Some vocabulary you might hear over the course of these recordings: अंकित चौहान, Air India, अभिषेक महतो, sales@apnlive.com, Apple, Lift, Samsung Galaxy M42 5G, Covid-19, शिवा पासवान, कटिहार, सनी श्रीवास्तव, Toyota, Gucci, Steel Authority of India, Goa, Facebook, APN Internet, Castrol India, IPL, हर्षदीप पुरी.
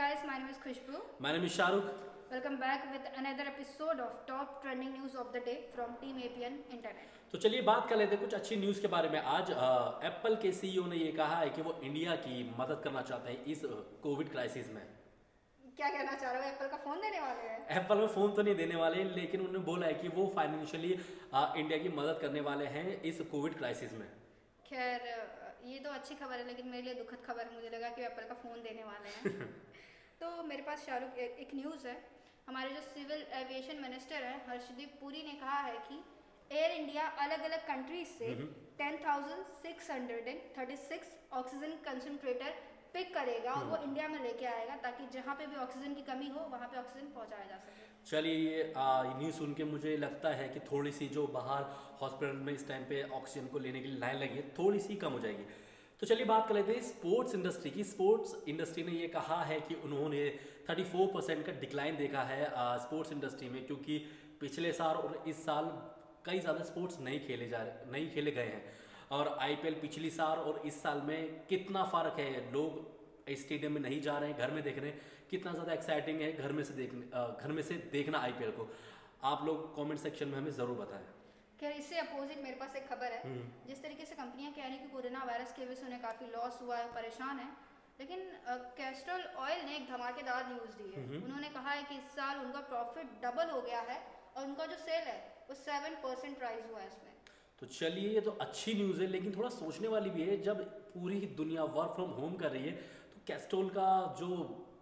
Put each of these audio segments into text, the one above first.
guys, my name is Khushbu. My name is Shahrukh. Welcome back with another episode of Top Trending News of the Day from Team APN Internet. तो चलिए बात कर लेते हैं कुछ अच्छी news के बारे में। आज एप्पल के सीईओ ने ये कहा है कि वो इंडिया की मदद करना चाहते हैं इस कोविड क्राइसिस में। क्या कहना चाह रहे हो? एप्पल का फोन देने वाले हैं? एप्पल में फोन तो नहीं देने वाले, लेकिन उन्होंने बोला है कि वो फाइनेंशियली इंडिया की मदद करने वाले हैं इस कोविड क्राइसिस में। खैर ये तो अच्छी खबर है, लेकिन मेरे लिए दुखद खबर, मुझे लगा कि एप्पल का फ़ोन देने वाले हैं। तो मेरे पास शाहरुख एक न्यूज़ है। हमारे जो सिविल एविएशन मिनिस्टर हैं हर्षदीप पुरी ने कहा है कि एयर इंडिया अलग अलग कंट्रीज से 10,636 ऑक्सीजन कंसनट्रेटर पिक करेगा और वो इंडिया में लेके आएगा, ताकि जहाँ पे भी ऑक्सीजन की कमी हो वहाँ पे ऑक्सीजन पहुँचाया जा सके। चलिए न्यूज़ सुन के मुझे लगता है कि थोड़ी सी जो बाहर हॉस्पिटल में इस टाइम पे ऑक्सीजन को लेने के लिए लाइन लगी है थोड़ी सी कम हो जाएगी। तो चलिए बात कर लेते हैं स्पोर्ट्स इंडस्ट्री की। स्पोर्ट्स इंडस्ट्री ने ये कहा है कि उन्होंने 34% का डिक्लाइन देखा है स्पोर्ट्स इंडस्ट्री में, क्योंकि पिछले साल और इस साल कई ज़्यादा स्पोर्ट्स नहीं खेले गए हैं। और आईपीएल पिछली साल और इस साल में कितना फ़र्क है, लोग स्टेडियम में नहीं जा रहे हैं, घर में देख रहे हैं। कितना ज़्यादा एक्साइटिंग है घर में से देखना आईपीएल को। आप लोग कमेंट सेक्शन में हमें ज़रूर बताएं। खैर इससे अपोजिट मेरे पास एक खबर है। जिस तरीके से कंपनियां कह रही हैं कि कोरोना वायरस की वजह से उन्हें काफ़ी लॉस हुआ है, परेशान है, लेकिन कैस्ट्रोल ऑयल ने एक धमाकेदार न्यूज़ दी है। उन्होंने कहा है कि इस साल उनका प्रॉफिट डबल हो गया है और उनका जो सेल है वो 7% राइज हुआ है इसमें। तो चलिए ये तो अच्छी न्यूज़ है, लेकिन थोड़ा सोचने वाली भी है। जब पूरी दुनिया वर्क फ्रॉम होम कर रही है तो कैस्ट्रोल का जो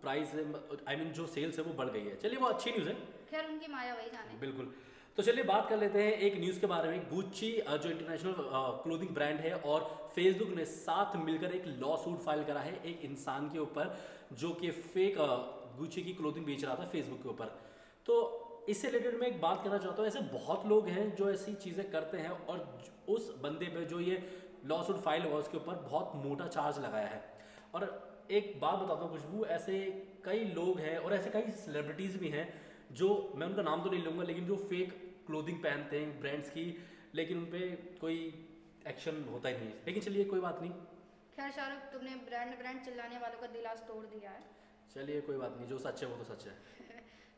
प्राइस है, I mean, जो सेल्स है वो बढ़ गई है। चलिए वो अच्छी न्यूज़ है, खैर उनकी माया वही जाने। बिल्कुल। तो चलिए बात कर लेते हैं एक न्यूज़ के बारे में। गुच्ची जो इंटरनेशनल क्लोथिंग ब्रांड है और फेसबुक ने साथ मिलकर एक लॉ सूट फाइल करा है एक इंसान के ऊपर जो कि फेक गुच्ची की क्लोथिंग बेच रहा था फेसबुक के ऊपर। तो इससे रिलेटेड मैं एक बात करना चाहता हूँ। ऐसे बहुत लोग हैं जो ऐसी चीज़ें करते हैं और उस बंदे पे जो ये लॉ सूट फाइल हुआ उसके ऊपर बहुत मोटा चार्ज लगाया है। और एक बात बताता हूँ खुशबू, ऐसे कई लोग हैं और ऐसे कई सेलिब्रिटीज़ भी हैं जो मैं उनका नाम तो नहीं लूँगा, लेकिन जो फेक क्लोथिंग पहनते हैं ब्रांड्स की, लेकिन उन पर कोई एक्शन होता ही नहीं है। लेकिन चलिए कोई बात नहीं। खैर शाहरुख तुमने ब्रांड चिल्लाने वालों का दिल आज तोड़ दिया है। चलिए कोई बात नहीं, जो सच है वो तो सच है।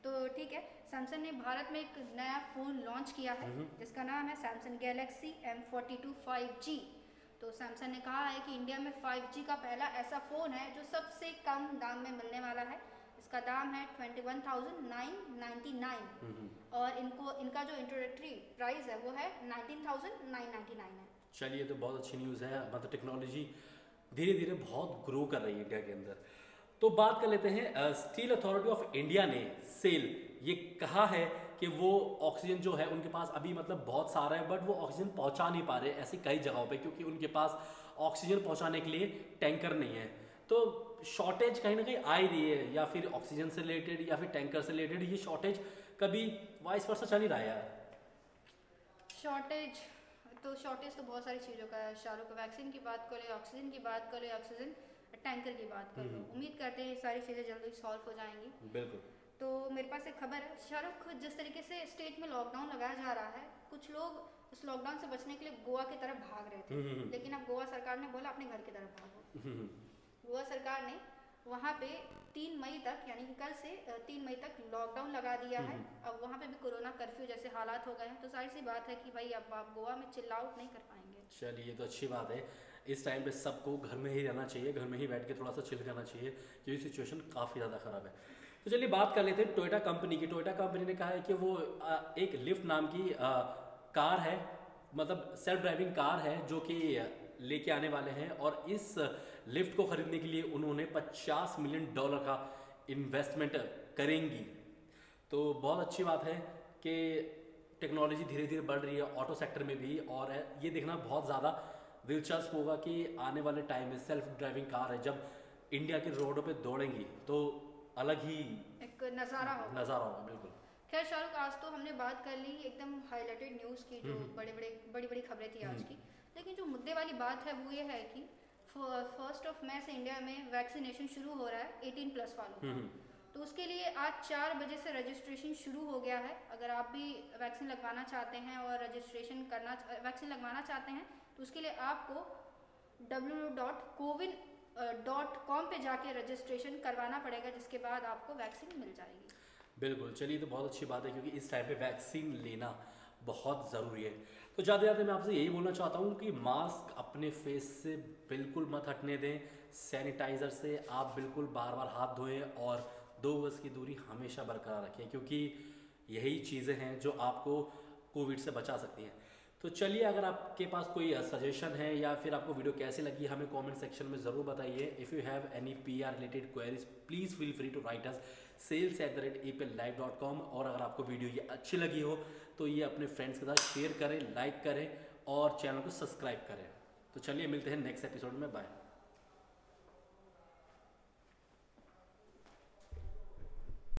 तो ठीक है, सैमसंग ने भारत में एक नया फ़ोन लॉन्च किया है जिसका नाम है सैमसंग गैलेक्सी M42 5G। तो सैमसंग ने कहा है कि इंडिया में 5G का पहला ऐसा फ़ोन है जो सबसे कम दाम में मिलने वाला है। इसका दाम है 21,999 और इनका जो इंट्रोडक्टरी प्राइस है वो है 19,999 है। चलिए तो बहुत अच्छी न्यूज़ है, मतलब टेक्नोलॉजी धीरे धीरे बहुत ग्रो कर रही है इंडिया के अंदर। तो बात कर लेते हैं स्टील अथॉरिटी ऑफ इंडिया ने सेल ये कहा है कि वो ऑक्सीजन जो है उनके पास अभी मतलब बहुत सारा है, बट वो ऑक्सीजन पहुंचा नहीं पा रहे ऐसी कई जगहों पे, क्योंकि उनके पास ऑक्सीजन पहुंचाने के लिए टैंकर नहीं है। तो शॉर्टेज कहीं ना कहीं आ ही रही है, या फिर ऑक्सीजन से रिलेटेड या फिर टैंकर से रिलेटेड। ये शॉर्टेज कभी वाइस वर्सा चल ही रहा है यार। शॉर्टेज तो बहुत सारी चीज़ों का है शाहरुख, वैक्सीन की बात करें, ऑक्सीजन की बात करें, ऑक्सीजन टैंकर की बात कर लो। उम्मीद करते हैं ये सारी चीज़ें जल्दी सॉल्व हो जाएंगी। बिल्कुल। तो मेरे पास एक खबर है शाहरुख, जिस तरीके से स्टेट में लॉकडाउन लगाया जा रहा है, कुछ लोग उस लॉकडाउन से बचने के लिए गोवा की तरफ भाग रहे थे, लेकिन अब गोवा सरकार ने बोला अपने घर की तरफ भागो। गोवा सरकार ने वहाँ पे 3 मई तक, यानी कि कल से 3 मई तक लॉकडाउन लगा दिया है। अब वहाँ पे भी कोरोना कर्फ्यू जैसे हालात हो गए हैं, तो जाहिर सी बात है कि भाई अब आप गोवा में चिल आउट नहीं कर पाएंगे। चलिए तो अच्छी बात है, इस टाइम पे सबको घर में ही रहना चाहिए, घर में ही बैठ के थोड़ा सा चिल करना चाहिए, क्योंकि सिचुएशन काफ़ी ज़्यादा ख़राब है। तो चलिए बात कर लेते हैं टोयोटा कंपनी की। टोयोटा कंपनी ने कहा है कि वो एक लिफ्ट नाम की कार है, मतलब सेल्फ ड्राइविंग कार है जो कि लेके आने वाले हैं, और इस लिफ्ट को ख़रीदने के लिए उन्होंने $50 मिलियन का इन्वेस्टमेंट करेंगी। तो बहुत अच्छी बात है कि टेक्नोलॉजी धीरे धीरे बढ़ रही है ऑटो सेक्टर में भी, और ये देखना बहुत ज़्यादा दिलचस्प होगा कि आने वाले टाइम में सेल्फ ड्राइविंग कार है जब इंडिया के रोडों पे दौड़ेंगी तो अलग ही एक नज़ारा होगा। बिल्कुल। खैर शाहरुख आज तो हमने बात कर ली एकदम हाईलाइटेड न्यूज़ की, जो बड़ी बड़ी खबरें थी आज की, लेकिन जो मुद्दे वाली बात है वो ये है कि 1 मई से इंडिया में वैक्सीनेशन शुरू हो रहा है 18+ वालों का। तो उसके लिए आज 4 बजे से रजिस्ट्रेशन शुरू हो गया है। अगर आप भी वैक्सीन लगवाना चाहते हैं और वैक्सीन लगवाना चाहते हैं तो उसके लिए आपको www.cowin .com पे जाके रजिस्ट्रेशन करवाना पड़ेगा, जिसके बाद आपको वैक्सीन मिल जाएगी। बिल्कुल, चलिए तो बहुत अच्छी बात है, क्योंकि इस टाइम पे वैक्सीन लेना बहुत ज़रूरी है। तो ज़्यादा ज़्यादा मैं आपसे यही बोलना चाहता हूँ कि मास्क अपने फेस से बिल्कुल मत हटने दें, सैनिटाइज़र से आप बिल्कुल बार बार हाथ धोएं और 2 गज़ की दूरी हमेशा बरकरार रखें, क्योंकि यही चीज़ें हैं जो आपको कोविड से बचा सकती हैं। तो चलिए, अगर आपके पास कोई सजेशन है या फिर आपको वीडियो कैसी लगी हमें कमेंट सेक्शन में ज़रूर बताइए। If you have any PR related queries please feel free to write us sales@apnlive.com। और अगर आपको वीडियो ये अच्छी लगी हो तो ये अपने फ्रेंड्स के साथ शेयर करें, लाइक करें और चैनल को सब्सक्राइब करें। तो चलिए मिलते हैं नेक्स्ट एपिसोड में, बाय।